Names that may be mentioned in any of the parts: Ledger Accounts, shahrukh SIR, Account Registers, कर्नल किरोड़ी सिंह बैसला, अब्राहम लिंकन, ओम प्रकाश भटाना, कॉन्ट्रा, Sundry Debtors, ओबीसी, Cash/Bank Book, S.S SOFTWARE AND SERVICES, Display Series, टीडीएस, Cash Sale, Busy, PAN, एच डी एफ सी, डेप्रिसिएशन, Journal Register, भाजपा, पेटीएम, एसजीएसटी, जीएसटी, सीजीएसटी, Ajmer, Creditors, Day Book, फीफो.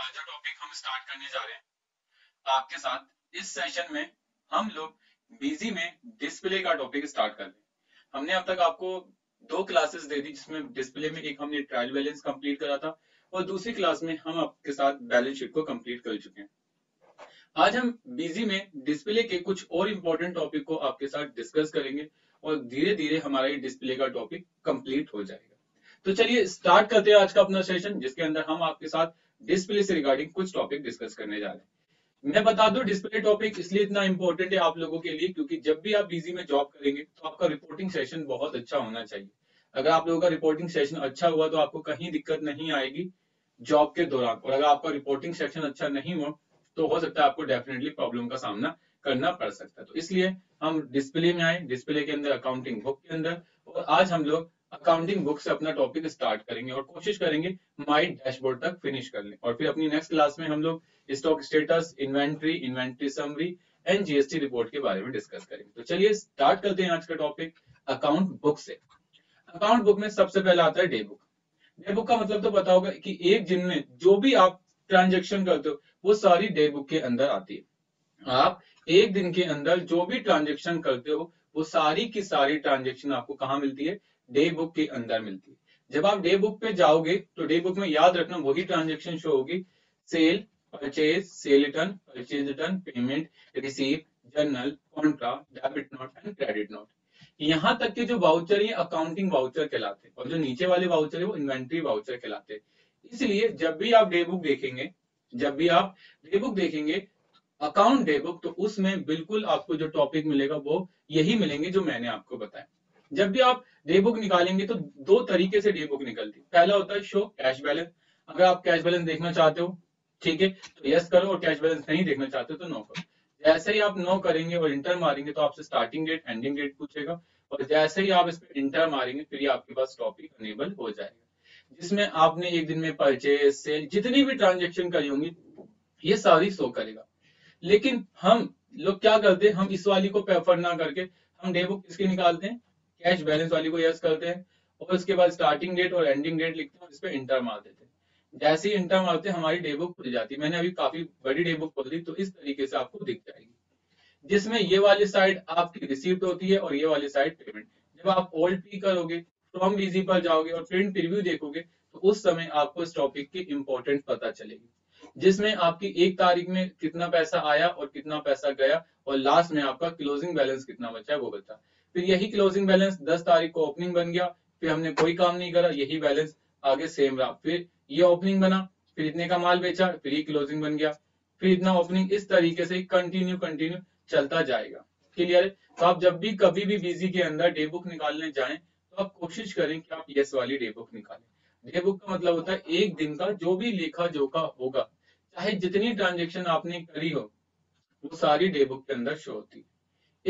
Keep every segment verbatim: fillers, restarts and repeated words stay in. ताजा टॉपिक हम स्टार्ट करने जा रहे हैं आपके साथ। इस सेशन में हम लोग बिजी में डिस्प्ले का टॉपिक स्टार्ट कर रहे हैं। हमने अब तक आपको दो क्लासेस दे दी, जिसमें डिस्प्ले में एक हमने ट्रायल बैलेंस कंप्लीट करा था और दूसरी क्लास में हम आपके साथ बैलेंस शीट को कंप्लीट कर चुके हैं। आज हम बिजी में डिस्प्ले के कुछ और इम्पोर्टेंट टॉपिक को आपके साथ डिस्कस करेंगे और धीरे धीरे हमारा ये डिस्प्ले का टॉपिक कंप्लीट हो जाएगा। तो चलिए स्टार्ट करते हैं आज का अपना सेशन, जिसके अंदर हम आपके साथ डिस्प्ले से रिगार्डिंग कुछ टॉपिक डिस्कस करने जा रहे हैं। मैं बता दूं, डिस्प्ले टॉपिक इसलिए इतना इम्पोर्टेंट है आप लोगों के लिए क्योंकि जब भी आप बिजी में जॉब करेंगे तो आपका रिपोर्टिंग सेशन बहुत अच्छा होना चाहिए। अगर आप लोगों का रिपोर्टिंग सेशन अच्छा हुआ तो आपको कहीं दिक्कत नहीं आएगी जॉब के दौरान, और अगर आपका रिपोर्टिंग सेशन अच्छा नहीं हुआ तो हो सकता है आपको डेफिनेटली प्रॉब्लम का सामना करना पड़ सकता है। तो इसलिए हम डिस्प्ले में आए, डिस्प्ले के अंदर अकाउंटिंग बुक के अंदर, और आज हम लोग अकाउंटिंग बुक से अपना टॉपिक स्टार्ट करेंगे और कोशिश करेंगे माय डैशबोर्ड तक फिनिश कर लें। और फिर अपनी नेक्स्ट क्लास में हम लोग stock status, inventory, inventory summary and जीएसटी report के बारे में डिस्कस करेंगे। तो चलिए स्टार्ट करते हैं आज का टॉपिक अकाउंट बुक से। अकाउंट बुक में सबसे पहला आता है डे बुक। डे बुक का मतलब तो पता होगा कि एक दिन में जो भी आप ट्रांजेक्शन करते हो वो सारी डे बुक के अंदर आती है। आप एक दिन के अंदर जो भी ट्रांजेक्शन करते हो वो सारी की सारी ट्रांजेक्शन आपको कहाँ मिलती है? डे बुक के अंदर मिलती है। जब आप डे बुक पे जाओगे तो डे बुक में याद रखना वही ट्रांजेक्शन शो होगी, sale, purchase, sale return, purchase return, payment, receive, journal, कॉन्ट्रा, debit note and credit note. यहाँ तक के जो वाउचर ये अकाउंटिंग वाउचर कहलाते हैं और जो नीचे वाले वाउचर है वो इन्वेंट्री वाउचर कहलाते हैं। इसलिए जब भी आप डे बुक देखेंगे जब भी आप डे बुक देखेंगे अकाउंट डे बुक, तो उसमें बिल्कुल आपको जो टॉपिक मिलेगा वो यही मिलेंगे जो मैंने आपको बताया। जब भी आप डे बुक निकालेंगे तो दो तरीके से डे बुक निकलती है। पहला होता है शो कैश बैलेंस। अगर आप कैश बैलेंस देखना चाहते हो, ठीक है, तो यस करो, और कैश बैलेंस नहीं देखना चाहते हो तो नो करो। जैसे ही आप नो करेंगे और इंटर मारेंगे तो आपसे स्टार्टिंग डेट, एंडिंग डेट पूछेगा, और जैसे ही आप इस पर इंटर मारेंगे फिर आपके पास टॉपिक अनेबल हो जाएगा, जिसमें आपने एक दिन में परचेज, सेल, जितनी भी ट्रांजेक्शन करी होंगी ये सारी शो करेगा। लेकिन हम लोग क्या करते हैं, हम इस वाली को प्रेफर ना करके हम डे बुक किसकी निकालते हैं? कैश बैलेंस वाली को यस करते हैं और उसके बाद स्टार्टिंग डेट और एंडिंग डेट लिखते हैं और इस पे इंटर मार देते हैं। जैसे ही इंटर मारते हैं हमारी डे बुक खुल जाती है। मैंने अभी काफी बड़ी डे बुक खोल दी, तो इस तरीके से आपको दिख जाएगी, जिसमें ये वाली साइड आपकी रिसीप्ट होती है और ये वाली साइड पेमेंट। जब आप ओल्ड पी करोगे, फ्रॉम बिजी पर जाओगे और प्रिंट प्रीव्यू देखोगे तो उस समय आपको इस टॉपिक की इम्पोर्टेंट पता चलेगी, जिसमें आपकी एक तारीख में कितना पैसा आया और कितना पैसा गया और लास्ट में आपका क्लोजिंग बैलेंस कितना बचा है वो बता। फिर यही क्लोजिंग बैलेंस दस तारीख को ओपनिंग बन गया, फिर हमने कोई काम नहीं करा, यही बैलेंस आगे सेम रहा, फिर ये ओपनिंग बना, फिर इतने का माल बेचा, फिर ये क्लोजिंग बन गया, फिर इतना ओपनिंग, इस तरीके से कंटिन्यू कंटिन्यू चलता जाएगा। क्लियर है? तो आप जब भी कभी भी बिजी के अंदर डे बुक निकालने जाएं तो आप कोशिश करें कि आप यस वाली डे बुक निकालें। डे बुक का मतलब होता है एक दिन का जो भी लेखा जोखा होगा, चाहे जितनी ट्रांजेक्शन आपने करी हो वो सारी डे बुक के अंदर शो होती है।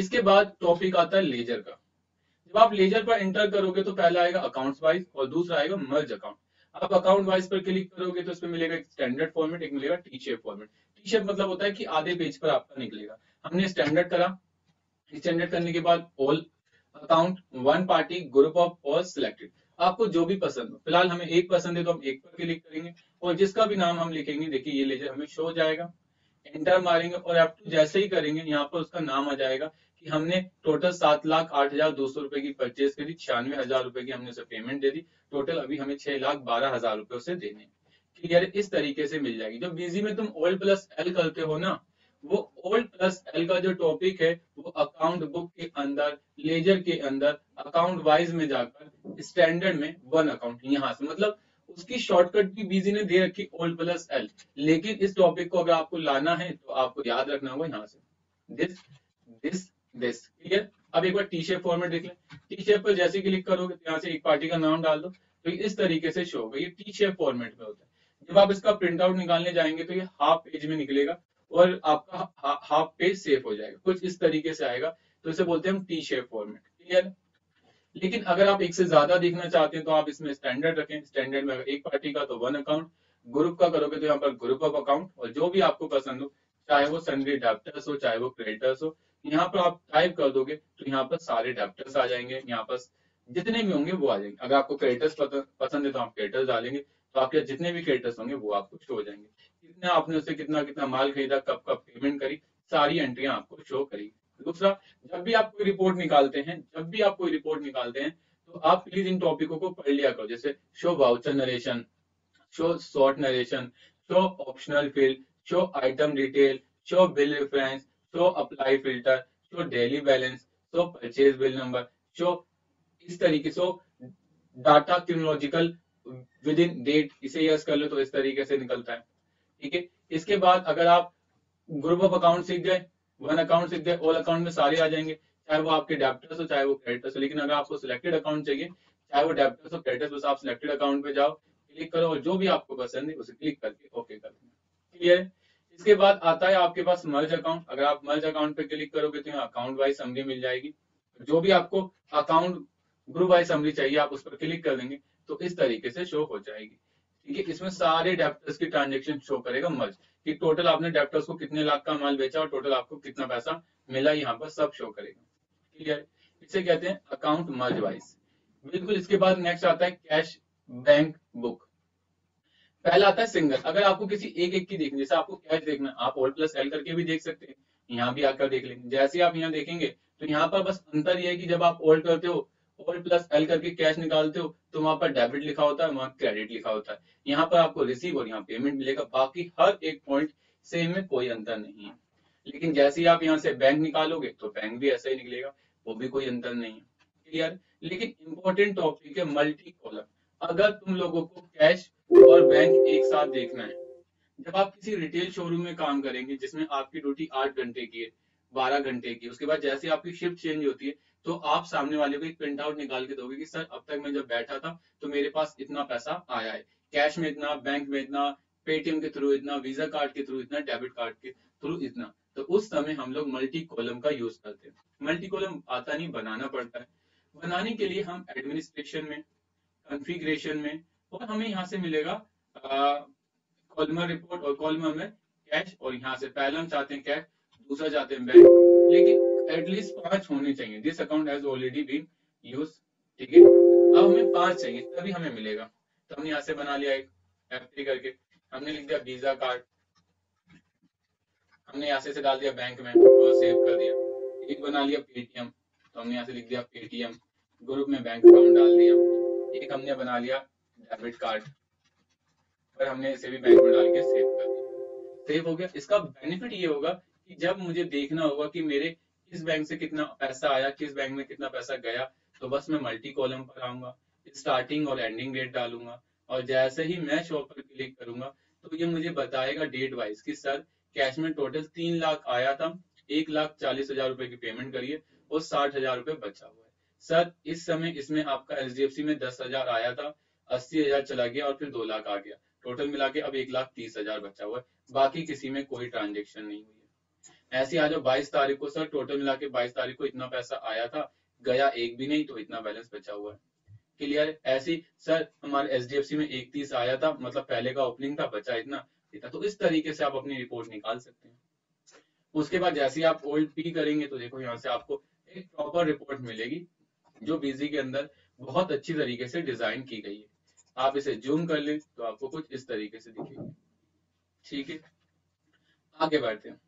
इसके बाद टॉपिक आता है लेजर का। जब आप लेजर पर एंटर करोगे तो पहला आएगा अकाउंट्स वाइज और दूसरा आएगा मर्ज अकाउंट। आप अकाउंट वाइज पर क्लिक करोगे तो इसमें मिलेगा एक स्टैंडर्ड फॉर्मेट, एक मिलेगा T shape format. T shape मतलब होता है कि आधे पेज पर आपका निकलेगा। हमने स्टैंडर्ड करा, स्टैंडर्ड करने के बाद all account, one party, group of और सिलेक्टेड, आपको जो भी पसंद हो। फिलहाल हमें एक पसंद है तो हम एक पर क्लिक करेंगे और जिसका भी नाम हम लिखेंगे, देखिए ये लेजर हमें शो हो जाएगा। एंटर मारेंगे और आप जैसे ही करेंगे यहाँ पर उसका नाम आ जाएगा कि हमने टोटल सात लाख आठ हजार दो सौ रुपए की परचेज करी, छियानवे हजार रुपए की हमने उसे पेमेंट दे दी, टोटल अभी हमें छह लाख बारह हजार रुपए उसे देने। क्लियर? इस तरीके से मिल जाएगी। जब बिजी में तुम ओल्ड प्लस एल करते हो ना, वो ओल्ड प्लस एल का जो टॉपिक है वो अकाउंट बुक के अंदर, लेजर के अंदर, अकाउंट वाइज में जाकर स्टैंडर्ड में वन अकाउंट, यहाँ से मतलब उसकी शॉर्टकट भी बिजी ने दे रखी ओल्ड प्लस एल, लेकिन इस टॉपिक को अगर आपको लाना है तो आपको याद रखना होगा यहाँ से दिस दिस दिस। क्लियर? अब एक बार टी शेप फॉर्मेट देख लें। टी शेप पर जैसे क्लिक करोगे तो यहाँ से एक पार्टी का नाम डाल दो तो इस तरीके से शो होगा। ये टी शेप फॉर्मेट में होता है। जब आप इसका प्रिंट आउट निकालने जाएंगे तो ये हाफ पेज में निकलेगा और आपका हा, हाफ पेज सेफ हो जाएगा, कुछ इस तरीके से आएगा, तो इसे बोलते हैं हम टी शेप फॉर्मेट। क्लियर? लेकिन अगर आप एक से ज्यादा देखना चाहते हैं तो आप इसमें स्टैंडर्ड रखें। स्टैंडर्ड में अगर एक पार्टी का तो वन अकाउंट, ग्रुप का करोगे तो यहाँ पर ग्रुप ऑफ अकाउंट, और जो भी आपको पसंद हो, चाहे वो सनरी डेप्टर्स हो, चाहे वो क्रेडिटर्स हो, यहाँ पर आप टाइप कर दोगे तो यहाँ पर सारे डेप्टर्स आ जाएंगे, यहाँ पर जितने भी होंगे वो आ जाएंगे। अगर आपको क्रेडिटर्स पसंद है तो आप क्रेडिटर्स डालेंगे तो आपके जितने भी क्रेडिटर्स होंगे वो आपको शो हो जाएंगे। कितना आपने उससे कितना कितना माल खरीदा, कब कब पेमेंट करी, सारी एंट्रियां आपको शो करी। दूसरा, जब भी आप कोई रिपोर्ट निकालते हैं जब भी आप कोई रिपोर्ट निकालते हैं तो आप प्लीज इन टॉपिकों को पढ़ लिया करो, जैसे show voucher narration, show short narration, show optional field, show item detail, show bill reference, show apply filter, show daily balance, show purchase bill number, show इस तरीके से data chronological within date, इसे yes कर लो तो इस तरीके से निकलता है। ठीक है, इसके बाद अगर आप ग्रुप ऑफ अकाउंट सीख गए, वन अकाउंट सीख गए, ऑल अकाउंट में सारे आ जाएंगे, चाहे वो आपके डेब्टर्स हो चाहे वो क्रेडिटर्स हो। लेकिन अगर आपको सिलेक्टेड अकाउंट चाहिए, चाहे वो डेब्टर्स हो क्रेडिटर्स, बस आप सिलेक्टेड अकाउंट पे जाओ, क्लिक करो और जो भी आपको पसंद है उसे क्लिक करके ओके कर देना। क्लियर। इसके बाद आता है आपके पास मर्ज अकाउंट। अगर आप मर्ज अकाउंट पे क्लिक करोगे तो यहाँ अकाउंट वाइज समरी मिल जाएगी। जो भी आपको अकाउंट ग्रुप वाइज समरी चाहिए आप उस पर क्लिक कर देंगे तो इस तरीके से शो हो जाएगी। ठीक है, इसमें सारे डेब्टर्स की ट्रांजेक्शन शो करेगा मर्ज, कि टोटल आपने डेब्टर्स को कितने लाख का माल बेचा और टोटल आपको कितना पैसा मिला, यहाँ पर सब शो करेगा। क्लियर, इसे कहते हैं अकाउंट मर्ज वाइज। बिल्कुल। इसके बाद नेक्स्ट आता है कैश बैंक बुक। पहला आता है सिंगल। अगर आपको किसी एक एक की देखनी, जैसे आपको कैश देखना, आप ऑल प्लस एल करके भी देख सकते हैं, यहाँ भी आकर देख लेंगे। जैसे आप यहाँ देखेंगे तो यहाँ पर बस अंतर यह है कि जब आप ऑल करते हो, ऑल प्लस एल करके कैश निकालते हो तो वहां पर डेबिट लिखा होता है, वहां क्रेडिट लिखा होता है, यहाँ पर आपको रिसीव और यहाँ पेमेंट मिलेगा। बाकी हर एक पॉइंट सेम में कोई अंतर नहीं है। लेकिन जैसे ही आप यहाँ से बैंक निकालोगे तो बैंक भी ऐसा ही निकलेगा, वो भी कोई अंतर नहीं है। क्लियर। लेकिन इंपॉर्टेंट टॉपिक है मल्टी कॉलम। अगर तुम लोगों को कैश और बैंक एक साथ देखना है, जब आप किसी रिटेल शोरूम में काम करेंगे जिसमें आपकी ड्यूटी आठ घंटे की है, बारह घंटे की, उसके बाद जैसे आपकी शिफ्ट चेंज होती है तो आप सामने वाले को एक प्रिंट आउट निकाल के दोगे कि सर अब तक मैं जब बैठा था तो मेरे पास इतना पैसा आया है, कैश में इतना, बैंक में इतना, पेटीएम के थ्रू इतना, वीजा कार्ड के थ्रू इतना, डेबिट कार्ड के थ्रू इतना। तो उस समय हम लोग मल्टी कॉलम का यूज करते हैं। मल्टी कॉलम आता नहीं, बनाना पड़ता है। बनाने के लिए हम एडमिनिस्ट्रेशन में, कॉन्फ़िगरेशन में, और हमें यहाँ से मिलेगा कॉलमर रिपोर्ट, और कॉलमर में कैश, और यहाँ से पहले हम चाहते हैं कैश, दूसरा चाहते हैं बैंक, लेकिन एटलीस्ट पांच होने चाहिए। This account has already been used. ठीक है, अब हमें पांच चाहिए तभी हमें मिलेगा। तो हमने यहाँ से बना लिया एक एफ थ्री करके, हमने लिख दिया वीजा कार्ड, हमने यहाँ से डाल दिया बैंक में, तो सेव कर दिया। एक बना लिया पेटीएम, तो हमने यहाँ से लिख दिया पेटीएम, ग्रुप में बैंक अकाउंट डाल दिया। एक हमने बना लिया डेबिट कार्ड, पर हमने इसे भी बैंक में डाल के सेव कर दिया। सेव हो गया। इसका बेनिफिट ये होगा कि जब मुझे देखना होगा कि मेरे किस बैंक से कितना पैसा आया, किस बैंक में कितना पैसा गया, तो बस मैं मल्टी कॉलम पर आऊंगा, स्टार्टिंग और एंडिंग डेट डालूंगा, और जैसे ही मैं शॉप पर क्लिक करूंगा तो ये मुझे बताएगा डेट वाइज कि सर कैश में टोटल तीन लाख आया था, एक लाख चालीस हजार रुपए की पेमेंट करिए और साठ हजार रुपए बचा हुआ है। सर इस समय इसमें आपका एच डी एफ सी में दस हजार आया था, अस्सी हजार चला गया और फिर दो लाख आ गया, टोटल मिला के अब एक लाख तीस हजार बचा हुआ है, बाकी किसी में कोई ट्रांजेक्शन नहीं हुई है। ऐसे आ जाओ बाईस तारीख को, सर टोटल मिला के बाईस तारीख को इतना पैसा आया था, गया एक भी नहीं, तो इतना बैलेंस बचा हुआ है। क्लियर। ऐसी सर हमारे एच डी एफ सी में एक तीस आया था, मतलब पहले का ओपनिंग था, बचा इतना। तो इस तरीके से आप अपनी रिपोर्ट निकाल सकते हैं। उसके बाद जैसे आप ओल्ड पी करेंगे तो देखो यहाँ से आपको एक प्रॉपर रिपोर्ट मिलेगी जो बिजी के अंदर बहुत अच्छी तरीके से डिजाइन की गई है। आप इसे जूम कर लें तो आपको कुछ इस तरीके से दिखेगी। ठीक है, आगे बढ़ते हैं।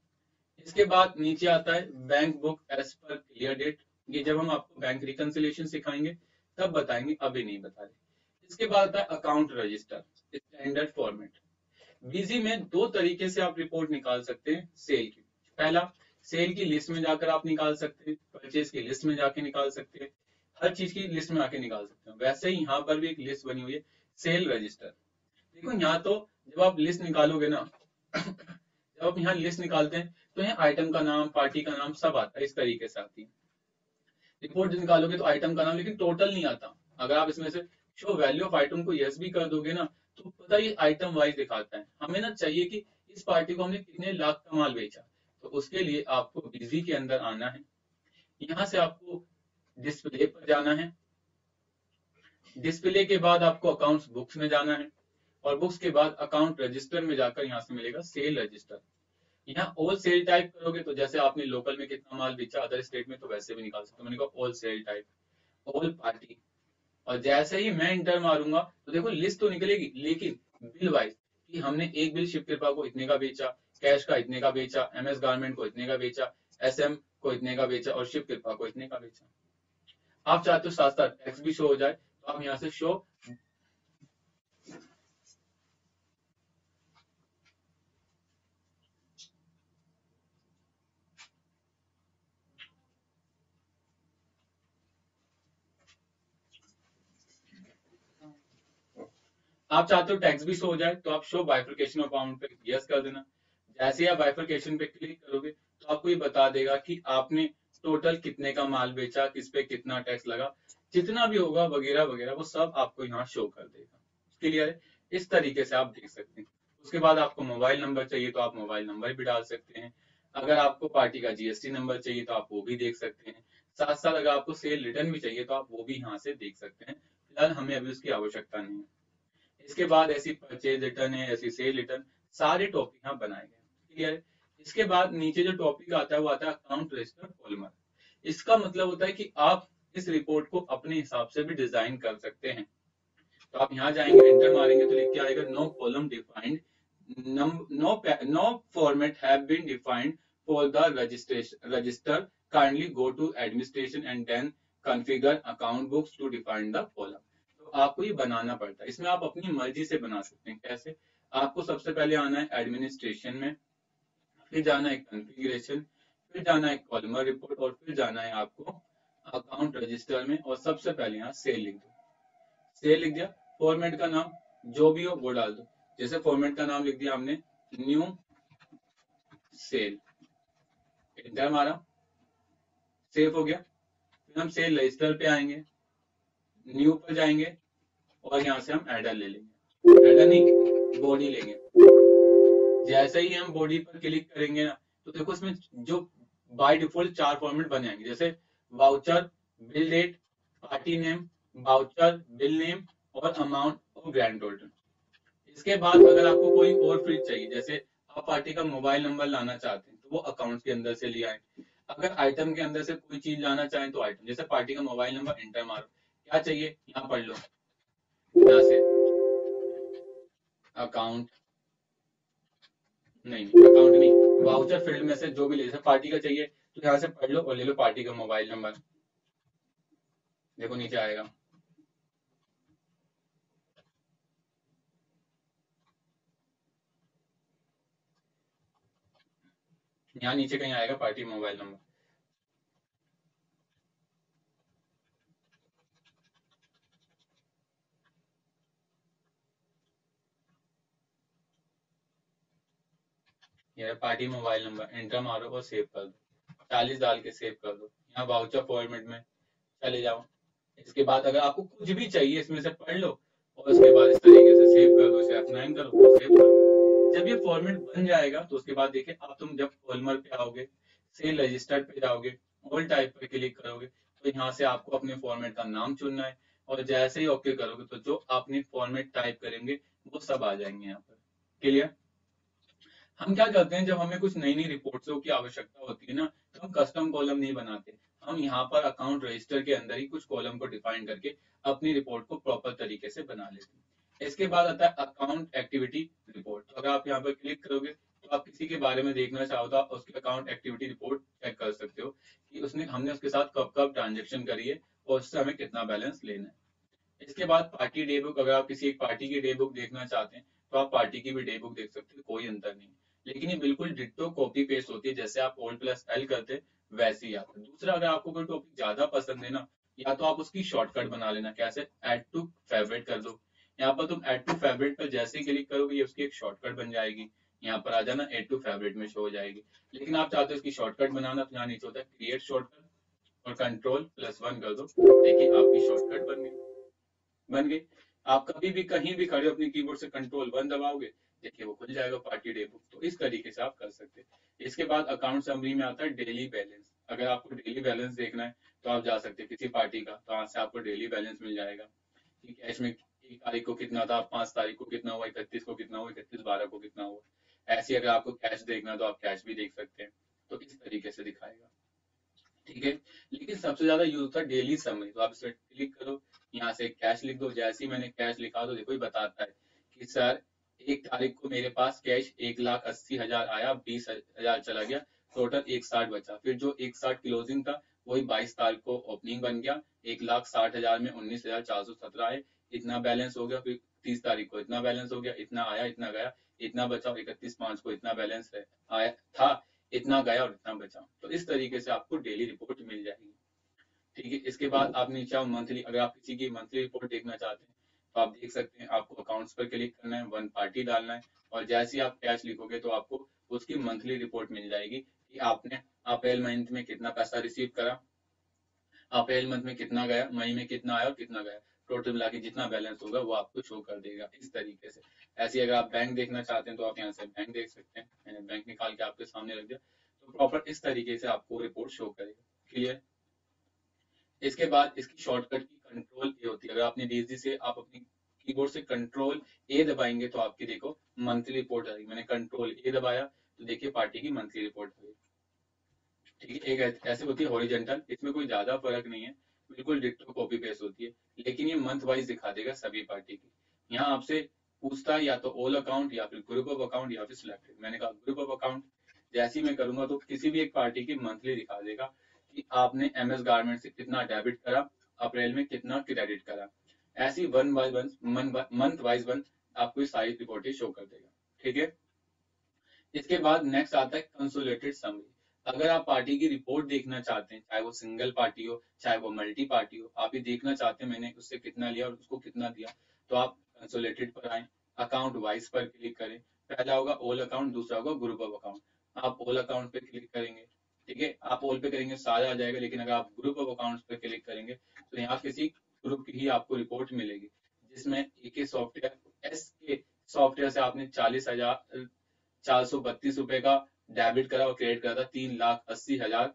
इसके बाद नीचे आता है बैंक बुक एज पर क्लियर डेट। ये जब हम आपको बैंक रिकंसिलिएशन सिखाएंगे तब बताएंगे, अभी नहीं बता रहे। इसके बाद आता है account register standard format. Busy में दो तरीके से आप रिपोर्ट निकाल सकते हैं सेल की। पहला, सेल की लिस्ट में जाकर आप निकाल सकते हैं, परचेज की लिस्ट में जाके निकाल सकते हैं, हर चीज की लिस्ट में आके निकाल सकते हैं। वैसे ही यहाँ पर भी एक लिस्ट बनी हुई है, सेल रजिस्टर। देखो यहाँ तो जब आप लिस्ट निकालोगे ना, जब आप यहाँ लिस्ट निकालते हैं तो यहाँ आइटम का नाम, पार्टी का नाम सब आता है, इस तरीके से आती है। रिपोर्ट निकालोगे तो आइटम का नाम, लेकिन टोटल नहीं आता। अगर आप इसमें से शो वैल्यू ऑफ आइटम को यस भी कर दोगे ना तो पता ही आइटम वाइज दिखाता है। हमें ना चाहिए कि इस पार्टी को हमने कितने लाख का माल बेचा, तो उसके लिए आपको बिजी के अंदर आना है। यहाँ से आपको डिस्प्ले पर जाना है, डिस्प्ले के बाद आपको अकाउंट्स बुक्स में जाना है, और बुक्स के बाद अकाउंट रजिस्टर में जाकर यहाँ से मिलेगा सेल रजिस्टर। यहाँ ऑल सेल टाइप करोगे तो जैसे आपने लोकल में कितना माल बेचा, अदर स्टेट में, तो वैसे भी निकाल सकते हो। मैंने कहा all sale type, all party, और जैसे ही मैं इंटर मारूंगा तो देखो लिस्ट तो निकलेगी, लेकिन बिल वाइज कि हमने एक बिल शिव कृपा को इतने का बेचा, कैश का इतने का बेचा, एम एस गारमेंट को इतने का बेचा, एस एम को इतने का बेचा और शिव कृपा को इतने का बेचा। आप चाहते हो साथ साथ टैक्स भी शो हो जाए तो आप यहाँ से शो आप चाहते हो टैक्स भी शो हो जाए तो आप शो बाइफरकेशन अकाउंट पे यस कर देना। जैसे आप बाइफरकेशन पे क्लिक करोगे तो आपको ये बता देगा कि आपने टोटल कितने का माल बेचा, किस पे कितना टैक्स लगा, जितना भी होगा वगैरह वगैरह वो सब आपको यहाँ शो कर देगा। क्लियर है? इस तरीके से आप देख सकते हैं। उसके बाद आपको मोबाइल नंबर चाहिए तो आप मोबाइल नंबर भी डाल सकते हैं। अगर आपको पार्टी का जीएसटी नंबर चाहिए तो आप वो भी देख सकते हैं। साथ साथ अगर आपको सेल रिटर्न भी चाहिए तो आप वो भी यहाँ से देख सकते हैं। फिलहाल हमें अभी उसकी आवश्यकता नहीं है। इसके बाद ऐसी परचेज रिटर्न है, ऐसी सेल रिटर्न, सारे टॉपिक यहाँ बनाए गए। क्लियर है? इसके बाद नीचे जो टॉपिक आता है वो आता है अकाउंट रजिस्टर कॉलम। इसका मतलब होता है कि आप इस रिपोर्ट को अपने हिसाब से भी डिजाइन कर सकते हैं। तो आप यहाँ जाएंगे, एंटर मारेंगे तो लिख के आएगा no column defined, no no format have been defined for the registration register, kindly go to administration and then configure account books to define the column. आपको ये बनाना पड़ता है। इसमें आप अपनी मर्जी से बना सकते हैं। कैसे? आपको सबसे पहले आना है एडमिनिस्ट्रेशन में, फिर जाना है कॉन्फ़िगरेशन, फिर जाना है कॉलमर रिपोर्ट और फिर जाना है आपको अकाउंट रजिस्टर में और सबसे पहले यहाँ सेल लिख दो। सेल लिख दिया, फॉर्मेट का नाम जो भी हो वो डाल दो। जैसे फॉर्मेट का नाम लिख दिया हमने न्यू सेल, एंटर मारा, सेव हो गया। फिर हम सेल रजिस्टर पे आएंगे, न्यू पर जाएंगे और यहाँ से हम एडर ले लेंगे, एडर नहीं बॉडी लेंगे। जैसे ही हम बॉडी पर क्लिक करेंगे ना तो देखो इसमें जो बाय डिफॉल्ट चार फॉर्मेट बन जाएंगे, जैसे voucher, bill date, party name, voucher, bill name और अमाउंट और ग्रैंड टोटल। इसके बाद अगर आपको कोई और फील्ड चाहिए, जैसे आप पार्टी का मोबाइल नंबर लाना चाहते हैं तो वो अकाउंट के अंदर से ले आए। अगर आइटम के अंदर से कोई चीज लाना चाहें तो आइटम, जैसे पार्टी का मोबाइल नंबर एंटर मारो, क्या चाहिए यहाँ पढ़ लो, यहाँ से अकाउंट नहीं अकाउंट नहीं वाउचर फील्ड में से जो भी ले, जैसे पार्टी का चाहिए तो यहाँ से पढ़ लो और ले लो पार्टी का मोबाइल नंबर। देखो नीचे आएगा, यहाँ नीचे कहीं आएगा पार्टी मोबाइल नंबर। यह पार्टी मोबाइल नंबर एंटर मारो और सेव कर दो, चालीस डाल के सेव कर दो। यहाँ वाउचर फॉर्मेट में चले जाओ। इसके बाद अगर आपको कुछ भी चाहिए इसमें से पढ़ लो और उसके बाद इस तरीके से सेव कर दो, इसे अपनाइन करो, सेव करो। जब ये फॉर्मेट बन जाएगा तो उसके बाद देखिए आप तुम जब कॉलमर पे आओगे, सेल रजिस्टर्ड पे जाओगे, ऑल टाइप पे क्लिक करोगे तो यहाँ से आपको अपने फॉर्मेट का नाम चुनना है और जैसे ही ओके करोगे तो जो आपने फॉर्मेट टाइप करेंगे वो सब आ जाएंगे यहाँ पर। क्लियर? हम क्या करते हैं जब हमें कुछ नई नई रिपोर्ट्सों की आवश्यकता होती है ना तो हम कस्टम कॉलम नहीं बनाते। हम यहाँ पर अकाउंट रजिस्टर के अंदर ही कुछ कॉलम को डिफाइन करके अपनी रिपोर्ट को प्रॉपर तरीके से बना लेते हैं। इसके बाद आता है अकाउंट एक्टिविटी रिपोर्ट। तो अगर आप यहाँ पर क्लिक करोगे तो आप किसी के बारे में देखना चाहो तो आप उसकी अकाउंट एक्टिविटी रिपोर्ट चेक कर सकते हो कि उसने हमने उसके साथ कब कब ट्रांजेक्शन करी है और उससे हमें कितना बैलेंस लेना है। इसके बाद पार्टी डे बुक, अगर आप किसी एक पार्टी की डे बुक देखना चाहते हैं तो आप पार्टी की भी डे बुक देख सकते हो, कोई अंतर नहीं। लेकिन ये बिल्कुल डिट्टो कॉपी पेस्ट होती है, जैसे आप ऑल्ट प्लस एल करते वैसे ही आता है। दूसरा, अगर आपको कोई टॉपिक ज्यादा पसंद है ना या तो आप उसकी शॉर्टकट बना लेना। कैसे? ऐड टू फेवरेट कर दो। यहाँ पर तुम ऐड टू फेवरेट पर जैसे ही क्लिक करोगे ये उसकी एक शॉर्टकट बन जाएगी। यहाँ पर आ जाना, ऐड टू फेवरेट में शो हो जाएगी। लेकिन आप चाहते हो इसकी शॉर्टकट बनाना तो यहाँ नीचे होता है क्रिएट शॉर्टकट और कंट्रोल प्लस वन कर दो। देखिए आपकी शॉर्टकट बन गई बन गई आप कभी भी कहीं भी खड़े अपने कीबोर्ड से कंट्रोल वन दबाओगे, देखिए वो खुल जाएगा पार्टी डे बुक। तो इस तरीके से आप कर सकते हैं। इसके बाद अकाउंट समरी में आता है डेली बैलेंस। अगर आपको डेली बैलेंस देखना है तो आप जा सकते हैं किसी पार्टी का, तो वहां से आपको डेली बैलेंस मिल जाएगा कि कैश में एक तारीख को कितना था, पांच तारीख को कितना हुआ, इकतीस को कितना हुआ, इकतीस बारह को कितना हुआ। ऐसे अगर आपको कैश देखना तो आप कैश भी देख सकते हैं। तो इस तरीके से दिखाएगा, ठीक है। लेकिन सबसे ज्यादा यूज होता है डेली समरी। तो आप इस पर क्लिक करो, यहाँ से कैश लिख दो। जैसे ही मैंने कैश लिखा तो देखो बताता है कि सर एक तारीख को मेरे पास कैश एक लाख अस्सी हजार आया, बीस हजार चला गया, टोटल एक साठ बचा। फिर जो एक साठ क्लोजिंग था वही बाईस तारीख को ओपनिंग बन गया, एक लाख साठ हजार में उन्नीस हजार चार सौ सत्रह आए, इतना बैलेंस हो गया। फिर तीस तारीख को इतना बैलेंस हो गया, इतना आया इतना गया, इतना बचा। इकतीस मार्च को इतना बैलेंस आया था, इतना गया और इतना बचा। तो इस तरीके से आपको डेली रिपोर्ट मिल जाएगी, ठीक है। इसके बाद आप नीचे मंथली, अगर आप किसी की मंथली रिपोर्ट देखना चाहते हैं तो आप देख सकते हैं। आपको अकाउंट्स पर क्लिक करना है, वन पार्टी डालना है और जैसे ही आप कैश लिखोगे तो आपको उसकी मंथली रिपोर्ट मिल जाएगी कि आपने अप्रैल मंथ में कितना पैसा रिसीव करा, अप्रैल मंथ में कितना गया, मई में कितना आया और कितना गया। टोटल मिला के जितना बैलेंस होगा वो आपको शो कर देगा इस तरीके से। ऐसे अगर आप बैंक देखना चाहते हैं तो आप यहाँ से बैंक देख सकते हैं। मैंने बैंक निकाल के आपके सामने रख दिया, तो प्रॉपर इस तरीके से आपको रिपोर्ट शो करेगा, क्लियर। इसके बाद इसकी शॉर्टकट की कंट्रोल ए होती है। अगर आपने डीजी से आप अपनी कीबोर्ड से कंट्रोल ए दबाएंगे तो आपकी देखो मंथली रिपोर्ट आएगी। मैंने कंट्रोल ए दबाया तो देखिए पार्टी की मंथली रिपोर्ट आ गई, ठीक है। एक ऐसे होती है हॉरिजॉन्टल, इसमें कोई ज्यादा फर्क नहीं है, बिल्कुल डिक्टो कॉपी पेस्ट होती है, लेकिन ये मंथ वाइज दिखा देगा सभी पार्टी की। यहाँ आपसे पूछता है या तो ऑल अकाउंट या फिर ग्रुप ऑफ अकाउंट या फिर सिलेक्टेड। मैंने कहा ग्रुप ऑफ अकाउंट। जैसे ही मैं करूंगा तो किसी भी एक पार्टी की मंथली दिखा देगा कि आपने एम एस गारमेंट से कितना डेबिट करा, अप्रैल में कितना क्रेडिट करा। ऐसी one by one, month wise one आपको सारी रिपोर्टें शो कर देगा, ठीक है। इसके बाद नेक्स्ट आता है कंसोलिडेटेड समरी। अगर आप पार्टी की रिपोर्ट देखना चाहते हैं, चाहे वो सिंगल पार्टी हो चाहे वो मल्टी पार्टी हो, आप ये देखना चाहते हैं मैंने उससे कितना लिया और उसको कितना दिया, तो आप कंसोलिडेटेड पर आए, अकाउंट वाइज पर क्लिक करें। पहला होगा ऑल अकाउंट, दूसरा होगा ग्रुप ऑफ अकाउंट। आप ऑल अकाउंट पे क्लिक करेंगे, ठीक है। आप ऑल पे करेंगे सारा आ जाएगा, लेकिन अगर आप ग्रुप ऑफ अकाउंट्स पे क्लिक करेंगे तो यहाँ किसी ग्रुप की ही आपको रिपोर्ट मिलेगी, जिसमें एक सॉफ्टवेयर एस के सॉफ्टवेयर से आपने चालीस हजार चार सौ बत्तीस रुपए का डेबिट करा और क्रेडिट करा था तीन लाख अस्सी हजार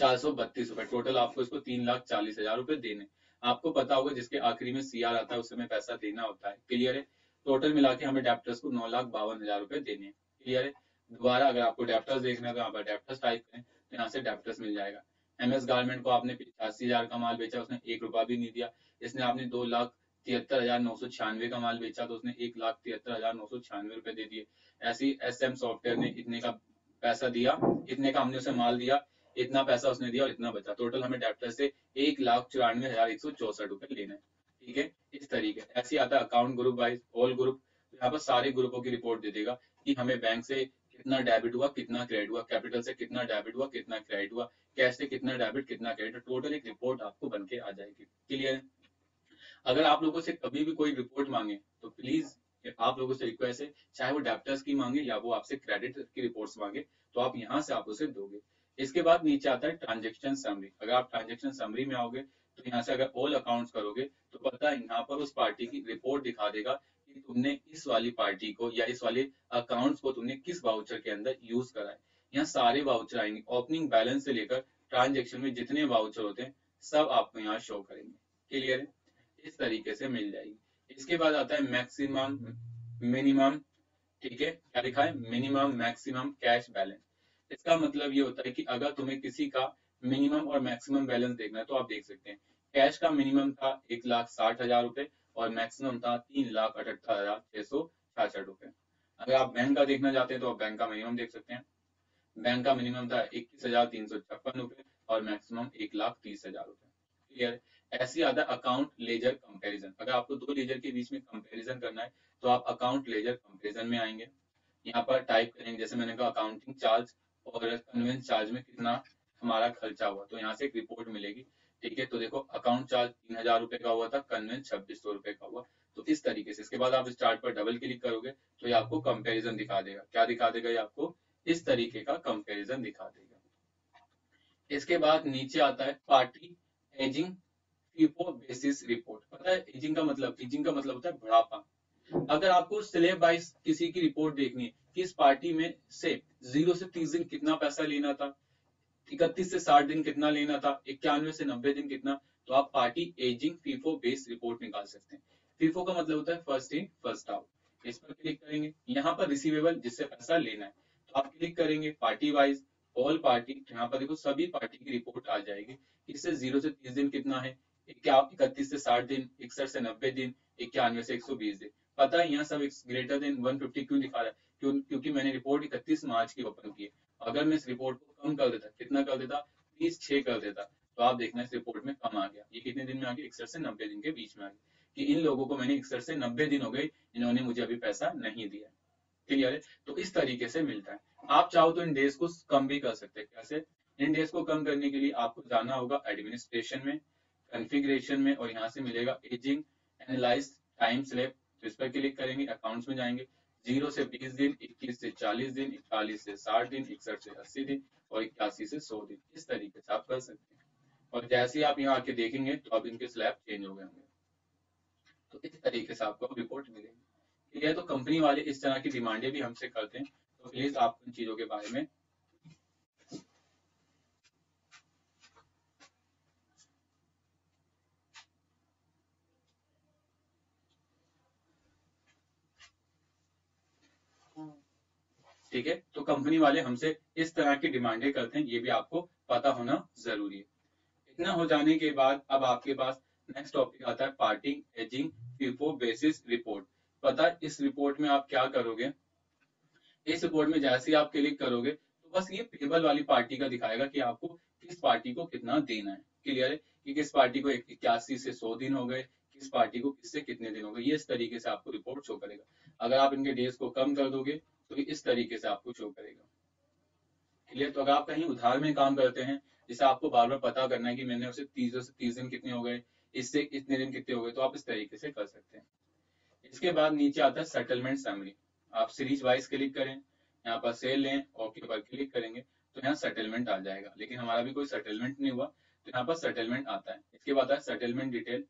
चार सौ बत्तीस रुपए। टोटल आपको इसको तीन लाख चालीस हजार रुपए देने। आपको पता होगा जिसके आखिरी में सीआर आता है उस समय पैसा देना होता है, क्लियर है। टोटल मिला के हमें डेप्टर्स को नौ लाख बावन हजार रुपए देने, क्लियर है। दोबारा अगर आपको डेप्टर्स देखना है तो आप डेप्टर्स टाइप करें तो यहाँ से डेप्टर्स मिल जाएगा। एमएस गारमेंट को आपने पिचासी हजार का माल बेचा, उसने एक रुपया भी नहीं दिया। इसने आपने दो लाख तिहत्तर हजार नौ सौ छियानवे का माल बेचा तो उसने एक लाख तिहत्तर हजार नौ सौ छियानवे रुपए दे दिए। ऐसी एसएम सॉफ्टवेयर ने इतने का पैसा दिया, इतने का हमने उसे माल दिया, इतना पैसा उसने दिया और इतना बचा। टोटल हमें डेप्टर से एक लाख चौरानवे हजार एक सौ चौसठ रुपए लेना है, ठीक है। इस तरीके ऐसे आता है account group wise all group. यहाँ पर सारे ग्रुपों की रिपोर्ट दे देगा कि हमें बैंक से कितना डेबिट हुआ कितना क्रेडिट हुआ, कैपिटल से कितना डेबिट हुआ कितना क्रेडिट हुआ, कैश से कितना डेबिट कितना क्रेडिट। टोटल एक रिपोर्ट आपको बन के आ जाएगी, क्लियर। अगर आप लोगों से कभी भी कोई रिपोर्ट मांगे तो प्लीज आप लोगों से रिक्वेस्ट है, चाहे वो डेप्टर्स की मांगे या वो आपसे क्रेडिट की रिपोर्ट्स मांगे तो आप यहाँ से आप उसे दोगे। इसके बाद नीचे आता है ट्रांजेक्शन समरी। अगर आप ट्रांजेक्शन समरी में आओगे तो यहाँ से अगर ऑल अकाउंट्स करोगे तो पता है यहाँ पर उस पार्टी की रिपोर्ट दिखा देगा कि तुमने इस वाली पार्टी को या इस वाले अकाउंट्स को तुमने किस वाउचर के अंदर यूज करा है। यहाँ सारे वाउचर आएंगे, ओपनिंग बैलेंस से लेकर ट्रांजेक्शन में जितने वाउचर होते हैं सब आपको यहाँ शो करेंगे, क्लियर है। इस तरीके से मिल जाएगी। इसके बाद आता है मैक्सिमम मिनिमम, ठीक है। क्या लिखा है? Minimum maximum cash balance. इसका मतलब ये होता है कि अगर तुम्हें किसी का मिनिमम और मैक्सिमम बैलेंस देखना है तो आप देख सकते हैं। कैश का मिनिमम था एक लाख साठ हजार रुपए और मैक्सिमम था तीन लाख अठहत्तर हजार छह सौ छियासठ रुपए। अगर आप बैंक का देखना चाहते हैं तो आप बैंक का मिनिमम देख सकते हैं। बैंक का मिनिमम था इक्कीस हजार तीन सौ छप्पन रुपए और मैक्सिमम एक लाख तीस हजार रुपए, क्लियर। ऐसे आता है अकाउंट लेजर कंपैरिजन। अगर आपको दो लेजर के बीच में कंपैरिजन करना है तो आप अकाउंट लेजर कंपैरिजन में आएंगे। यहाँ पर टाइप करेंगे, जैसे मैंने कहा अकाउंटिंग चार्ज और कन्वेंस चार्ज में कितना हमारा खर्चा हुआ, तो यहाँ से एक रिपोर्ट मिलेगी, ठीक है। तो देखो अकाउंट चार्ज तीन हजार रुपए का हुआ था, कन्वेंस छब्बीस सौ रुपए का हुआ, तो इस तरीके से। इसके बाद आप इस चार्ट पर डबल क्लिक करोगे तो ये आपको कंपेरिजन दिखा देगा। क्या दिखा देगा? ये आपको इस तरीके का कंपेरिजन दिखा देगा। इसके बाद नीचे आता है party ageing FIFO basis report. पता है एजिंग का मतलब? एजिंग का मतलब होता है बुढ़ापा। अगर आपको स्लेब वाइज किसी की रिपोर्ट देखनी है कि इस पार्टी में से जीरो से तीस दिन कितना पैसा लेना था, इकतीस से साठ दिन कितना लेना था, इक्यानवे से नब्बे दिन कितना, तो आप party ageing फीफो based report निकाल सकते हैं। फीफो का मतलब होता है फर्स्ट इन फर्स्ट आउट। इस पर क्लिक करेंगे, यहाँ पर रिसीवेबल जिससे पैसा लेना है तो आप क्लिक करेंगे पार्टी वाइज ऑल पार्टी। यहाँ पर देखो सभी पार्टी की रिपोर्ट आ जाएगी। इससे जीरो से तीस दिन कितना है, इकतीस से साठ दिन, इकसठ से नब्बे दिन, इक्यानवे से एक सौ बीस दिन। पता है यहाँ सब ग्रेटर देन वन फिफ्टी क्यों दिखा रहा है? क्यों? क्योंकि मैंने रिपोर्ट इकतीस मार्च की ओपन की है। अगर मैं इस रिपोर्ट को कम कर देता, कितना कर देता, तीस छह कर देता, तो आप देखना इस रिपोर्ट में कम आ गया। ये कितने दिन में आ गया? इकसठ से नब्बे दिन के बीच में आ गया कि इन लोगों को मैंने इकसठ से नब्बे दिन हो गए, इन्होंने मुझे अभी पैसा नहीं दिया। क्लियर है? तो इस तरीके से मिलता है। आप चाहो तो इन डेज को कम भी कर सकते हैं। कैसे? इन डेज को कम करने के लिए आपको जाना होगा एडमिनिस्ट्रेशन में, कॉन्फ़िगरेशन में, और यहाँ से मिलेगा एजिंग एनालाइज टाइम स्लैब, तो इस पर क्लिक करेंगे, अकाउंट्स में जाएंगे, जीरो से बीस दिन, इक्कीस से चालीस दिन, इकतालीस से साठ दिन, इकसठ से अस्सी दिन और इक्यासी से सौ दिन। इस तरीके से आप कर सकते हैं। और जैसे ही आप यहाँ आके देखेंगे तो अब इनके स्लैब चेंज हो गए होंगे। तो इस तरीके से आपको रिपोर्ट मिलेगी। ठीक है? तो कंपनी वाले इस तरह की डिमांडें भी हमसे करते हैं, तो प्लीज आप उन चीजों के बारे में ठीक है, तो कंपनी वाले हमसे इस तरह की डिमांडें करते हैं, ये भी आपको पता होना जरूरी है। इतना हो जाने के बाद अब आपके पास नेक्स्ट टॉपिक आता है party ageing फीफो basis report. पता है इस रिपोर्ट में आप क्या करोगे? इस रिपोर्ट में जैसे ही आप क्लिक करोगे तो बस ये पेबल वाली पार्टी का दिखाएगा कि आपको किस पार्टी को कितना देना है। क्लियर है? कि किस पार्टी को इक्यासी से सौ दिन हो गए, किस पार्टी को किससे कितने दिन हो गए, ये इस तरीके से आपको रिपोर्ट शो करेगा। अगर आप इनके डेज को कम कर दोगे तो इस तरीके से आपको शो करेगा। क्लियर? तो अगर आप कहीं उधार में काम करते हैं, जैसे आपको बार बार पता करना है कि मैंने उसे तीसों से तीस दिन कितने हो गए, इससे कितने दिन कितने हो गए, तो आप इस तरीके से कर सकते हैं। इसके बाद नीचे आता है सेटलमेंट समरी। आप सीरीज वाइज क्लिक करें, यहाँ पर सेल लें, ओके पर क्लिक करेंगे तो यहाँ सेटलमेंट आ जाएगा। लेकिन हमारा भी कोई सेटलमेंट नहीं हुआ तो यहाँ पर सेटलमेंट आता है। इसके बाद आता है सेटलमेंट डिटेल।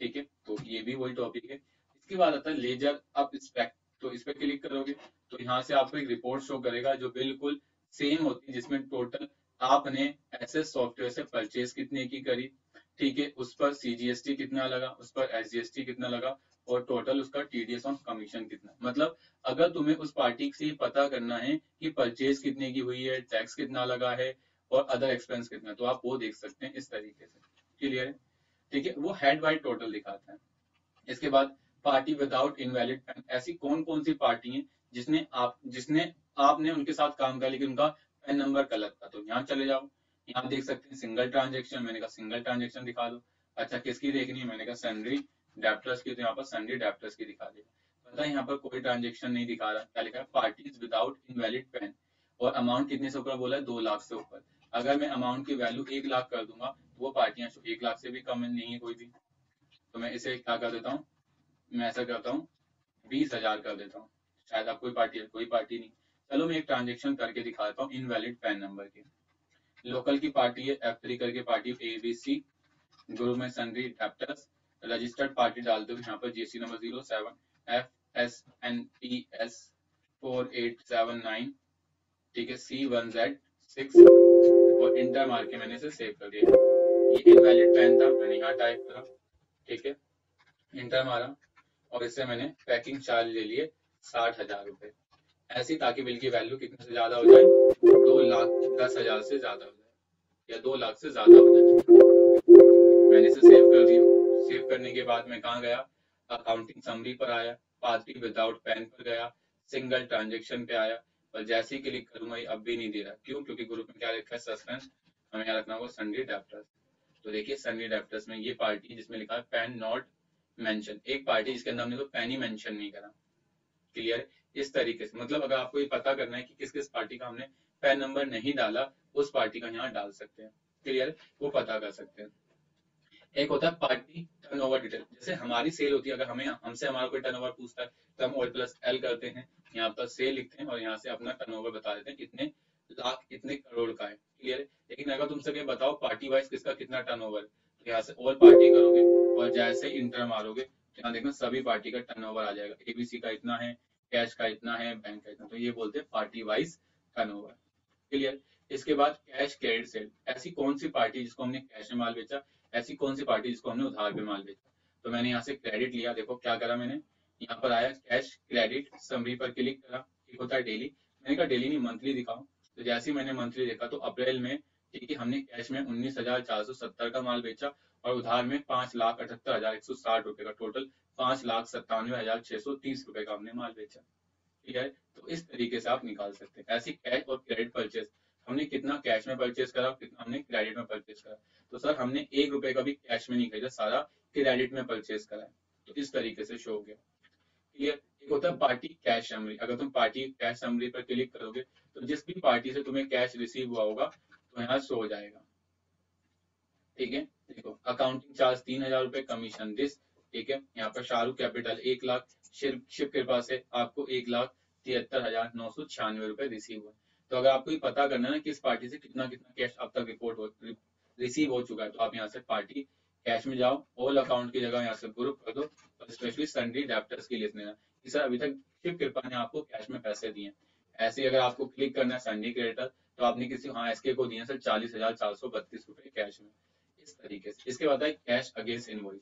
ठीक है, तो ये भी वही टॉपिक है। इसके बाद आता है लेजर अप स्पेक्ट, तो इस पर क्लिक करोगे तो यहाँ से आपको एक रिपोर्ट शो करेगा जो बिल्कुल सेम होती है, जिसमें टोटल आपने एसएस सॉफ्टवेयर से परचेज कितने की करी, ठीक है, उस पर सीजीएसटी कितना लगा, उस पर एसजीएसटी कितना लगा और टोटल उसका टीडीएस ऑन कमीशन कितना। मतलब अगर तुम्हें उस पार्टी से पता करना है कि परचेज कितने की हुई है, टैक्स कितना लगा है और अदर एक्सपेंस कितना, तो आप वो देख सकते हैं इस तरीके से। क्लियर है? ठीक है, वो हेड बाय टोटल दिखाता है। इसके बाद पार्टी विदाउट इनवैलिड पैन, ऐसी कौन कौन सी पार्टी है जिसने आप जिसने आपने उनके साथ काम किया लेकिन उनका पैन नंबर गलत था, तो यहाँ चले जाओ। यहाँ देख सकते हैं सिंगल ट्रांजेक्शन, मैंने कहा सिंगल ट्रांजेक्शन दिखा दो। अच्छा किसकी देखनी है? मैंने कहा सन्ड्री डेप्टर्स की, तो यहाँ पर सन्ड्री डेप्टर्स की दिखा देगा। पता है यहाँ पर कोई ट्रांजेक्शन नहीं दिखा रहा, क्या लिखा है? पार्टीज विदाउट इनवैलिड पैन, और अमाउंट कितने से ऊपर बोला है? दो लाख से ऊपर। अगर मैं अमाउंट की वैल्यू एक लाख कर दूंगा तो वो पार्टियां एक लाख से भी कम नहीं है कोई भी, तो मैं इसे क्या कर देता हूँ, मैं ऐसा करता हूँ बीस हजार कर देता हूँ। शायद आप कोई पार्टी है, कोई पार्टी नहीं, चलो मैं एक ट्रांजेक्शन करके दिखाता हूँ इनवैलिड पैन नंबर के। लोकल की पार्टी है एफ थ्री करके पार्टी एबीसी, ग्रुप में सन्ड्री डेप्टर्स, रजिस्टर्ड पार्टी डाल दो यहाँ पर जीएसटी number zero seven F S N P S four eight seven nine, ठीक है, सी वन जेड सिक्स और इंटर मार के मैंने इसे सेव कर दिया। ये इनवैलिड पैन था, मैंने यहाँ टाइप करा, ठीक है, इंटर मारा और इससे मैंने पैकिंग चार्ज ले लिए साठ हजार रुपए, ऐसी ताकि बिल की वैल्यू कितने से ज्यादा हो जाए, दो लाख दस हजार से ज्यादा हो जाए या दो लाख से ज्यादा हो जाए। मैंने इसे सेव कर दिया। सेव करने के बाद मैं कहाँ गया? अकाउंटिंग समरी पर आया, पार्टी विदाउट पैन पर गया, सिंगल ट्रांजेक्शन पे आया, और जैसे ही क्लिक करूंगा ये अब भी नहीं दे रहा। क्यों? क्योंकि ग्रुप में क्या लिखा है? सस्पेंस, हमें यहाँ रखना होगा सन्ड्री डेप्टर्स। तो देखिए सन्ड्री डेप्टर्स में ये पार्टी जिसमें लिखा है पैन नॉट मेंशन, एक पार्टी जिसके अंदर हमने तो पैन ही मेंशन नहीं करा। क्लियर? इस तरीके से, मतलब अगर आपको ये पता करना है कि किस किस पार्टी का हमने पैन नंबर नहीं डाला, उस पार्टी का यहाँ डाल सकते हैं। क्लियर? वो पता कर सकते हैं। एक होता है पार्टी टर्नओवर डिटेल, जैसे हमारी सेल होती है, अगर हमें हमसे हमारा कोई टर्नओवर पूछता है तो हम ऑल प्लस एल करते हैं, यहाँ पर सेल लिखते हैं और यहाँ से अपना टर्नओवर बता देते हैं कितने लाख कितने करोड़ का है। क्लियर? लेकिन अगर तुमसे कहीं बताओ पार्टी वाइज किसका कितना टर्नओवर, तो यहाँ से ऑल पार्टी करोगे और जैसे इंटर मारोगे तो यहाँ देखना सभी पार्टी का टर्नओवर आ जाएगा, एबीसी का इतना है, कैश का इतना है, बैंक का इतना, तो ये बोलते हैं पार्टी वाइज टर्नओवर। क्लियर? इसके बाद कैश क्रेडिट सेल, ऐसी कौन सी पार्टी जिसको हमने कैश में माल बेचा, ऐसी कौन सी पार्टी जिसको हमने उधार पे माल बेचा। तो मैंने यहाँ से क्रेडिट लिया, देखो क्या करा मैंने, यहाँ पर आया कैश क्रेडिट समरी पर क्लिक करा। एक होता है डेली, मैंने कहा डेली नहीं मंथली दिखाओ, तो जैसे ही मैंने मंथली देखा तो अप्रैल में कि हमने कैश में उन्नीस हजार चार सौ सत्तर का माल बेचा और उधार में पांच लाख अठहत्तर हजार एक सौ साठ रुपए का, टोटल पांच लाख सत्तानवे हजार छह सौ तीस रुपए का हमने माल बेचा। ठीक है, तो इस तरीके से आप निकाल सकते हैं। ऐसी कैश और क्रेडिट परचेस, हमने कितना कैश में परचेस करा, कितना हमने क्रेडिट में परचेस करा। तो सर हमने एक रुपए का भी कैश में नहीं खरीदा, सारा क्रेडिट में परचेस करा है। तो इस तरीके से शो हो गया। क्लियर। एक होता है पार्टी कैश समरी। अगर तुम पार्टी कैश समरी पर क्लिक करोगे तो जिस भी पार्टी से तुम्हें कैश रिसीव हुआ होगा तो यहाँ शो हो जाएगा। ठीक है, देखो अकाउंटिंग चार्ज तीन हजार रुपए, कमीशन दिस। ठीक है, यहाँ पर शाहरुख कैपिटल एक लाख, शिव शिव कृपा से आपको एक लाख तिहत्तर हजार नौ सौ छियानवे रुपए रिसीव हुआ। तो अगर आपको ये पता करना है ना कि इस पार्टी से कितना कितना कैश अब तक रिपोर्ट रिसीव हो चुका है, तो आप यहाँ से पार्टी कैश में जाओ, ऑल अकाउंट की जगह यहाँ से ग्रुप कर दो, और स्पेशली सन्ड्री डेब्टर्स के लिए लिखना कि सर अभी तक शिव कृपा ने आपको कैश में पैसे दिए। ऐसे अगर आपको क्लिक करना है सन्ड्री क्रेडिटर, तो आपने किसी हाँ एसके को दिए सर चालीस हजार चार सौ बत्तीस रुपए कैश में। इस तरीके से इसके बाद है कैश अगेंस्ट इनवॉइस।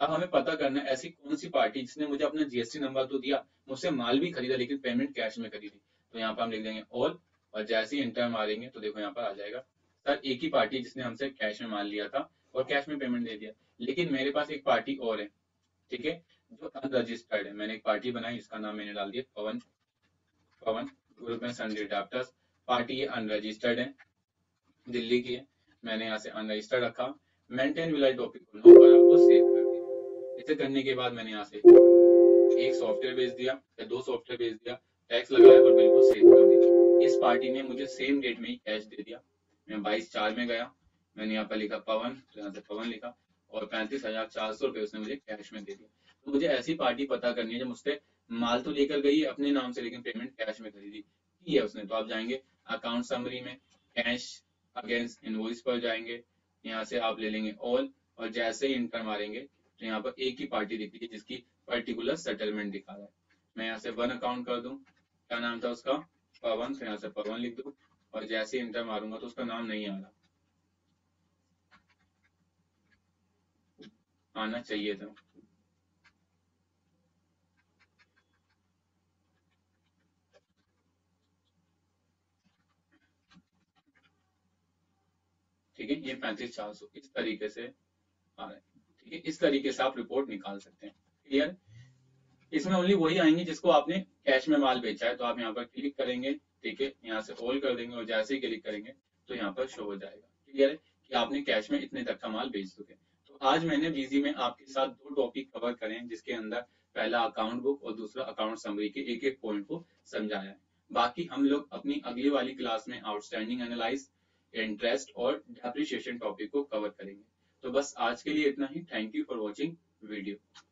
अब हमें पता करना है ऐसी कौन सी पार्टी जिसने मुझे अपना जीएसटी नंबर तो दिया, मुझसे माल भी खरीदा, लेकिन पेमेंट कैश में खरीदी। तो यहाँ पर हम लिख देंगे ऑल, और जैसे ही एंटर मारेंगे तो देखो यहाँ पर आ जाएगा सर एक ही पार्टी जिसने हमसे कैश में माल लिया था और कैश में पेमेंट दे दिया, लेकिन मेरे पास एक पार्टी और है। ठीक है, जो अनरजिस्टर्ड है, मैंने एक पार्टी बनाई, इसका नाम मैंने डाल दिया पवन पवन ग्रुप में सन्ड्री डेब्टर्स। पार्टी ये अनरजिस्टर्ड है, दिल्ली की है, मैंने यहाँ से अनरजिस्टर्ड रखा। मेंटेन विलाइट टॉपिक को नो करा, वो सेव कर दिया। इसे करने के बाद मैंने यहाँ से एक सॉफ्टवेयर भेज दिया या दो सॉफ्टवेयर भेज दिया, टैक्स लगाया और बिल को सेव कर दिया। इस पार्टी ने मुझे सेम डेट में ही कैश दे दिया। मैं बाईस चार में गया, मैंने यहाँ पर लिखा पवन, तो यहाँ से पवन लिखा और पैंतीस हजार चार सौ रुपए उसने मुझे कैश में दे दिया। तो मुझे ऐसी पार्टी पता करनी है जो मुझसे माल तो लेकर गई अपने नाम से, लेकिन पेमेंट कैश में खरीदी की है उसने। तो आप जाएंगे अकाउंट समरी में, कैश अगेंस्ट इनवॉइस पर जाएंगे, यहाँ से आप ले लेंगे ऑल, और जैसे ही इंटर मारेंगे तो यहाँ पर एक ही पार्टी दिखती है जिसकी पर्टिकुलर सेटलमेंट दिखा रहा है। मैं यहाँ से वन अकाउंट कर दूं, क्या नाम था उसका पवन, तो यहाँ से पवन लिख दूं, और जैसे ही इंटर मारूंगा तो उसका नाम नहीं आ रहा, आना चाहिए था। ठीक है, ये पैंतीस चार सौ इस तरीके से आ रहा है। ठीक है, इस तरीके से आप रिपोर्ट निकाल सकते हैं। क्लियर। इसमें ओनली वही आएंगे जिसको आपने कैश में माल बेचा है। तो आप यहाँ पर क्लिक करेंगे, ठीक है, यहाँ से होल्ड कर देंगे और जैसे ही क्लिक करेंगे तो यहाँ पर शो हो जाएगा। क्लियर है कि आपने कैश में इतने तक का माल बेच चुके हैं। आज मैंने बिजी में आपके साथ दो टॉपिक कवर करे हैं, जिसके अंदर पहला अकाउंट बुक और दूसरा अकाउंट समरी के एक एक पॉइंट को समझाया है। बाकी हम लोग अपनी अगली वाली क्लास में आउटस्टैंडिंग एनालाइज, इंटरेस्ट और डेप्रिसिएशन टॉपिक को कवर करेंगे। तो बस आज के लिए इतना ही। Thank you for watching video.